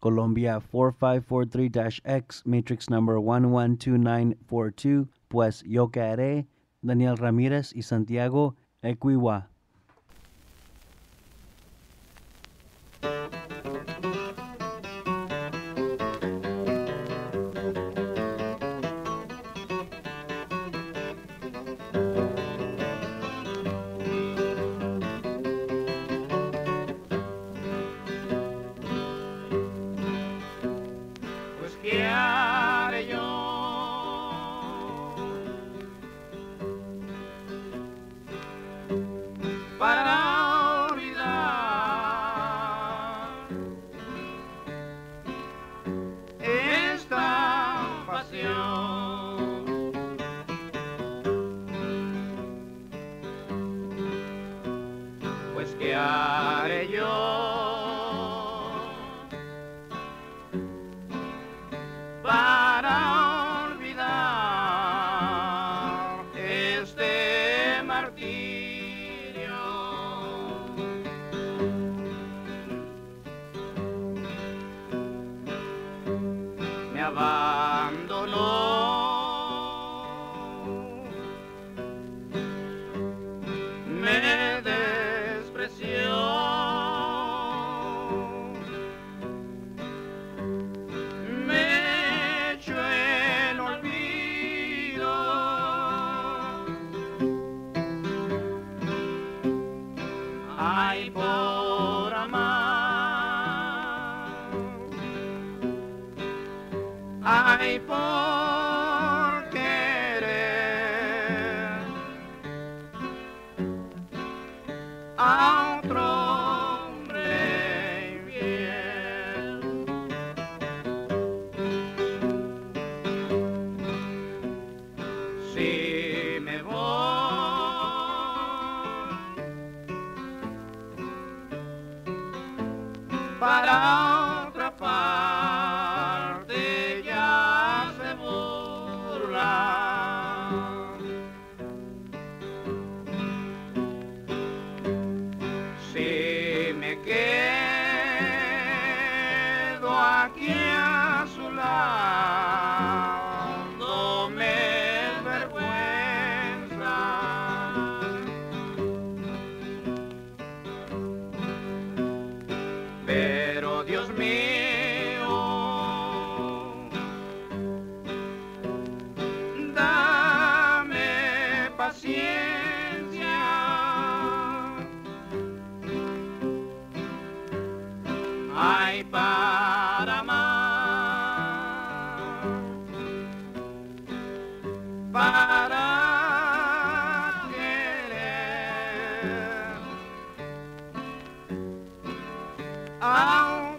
Columbia 4543-X, Matrix number 112942, Pues Que Haré Yo, Daniel Ramírez Y Santiago Equihua. Para olvidar esta pasión, pues que haré yo para olvidar este martirio. Abandonó, me despreció, me echó en olvido, ay, por amar. Ay, por querer a otro hombre infiel, si me voy para otra parte. Quedo aquí a su lado, me avergüenza. Pero Dios mío, dame paciencia. Ay, para amar, para querer.